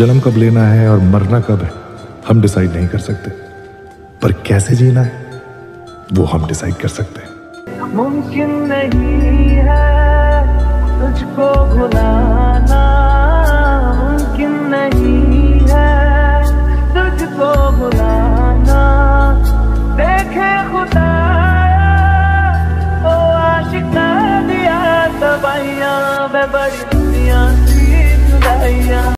जन्म कब लेना है और मरना कब है हम डिसाइड नहीं कर सकते, पर कैसे जीना है वो हम डिसाइड कर सकते हैं। मुमकिन नहीं है तुझको भुलाना।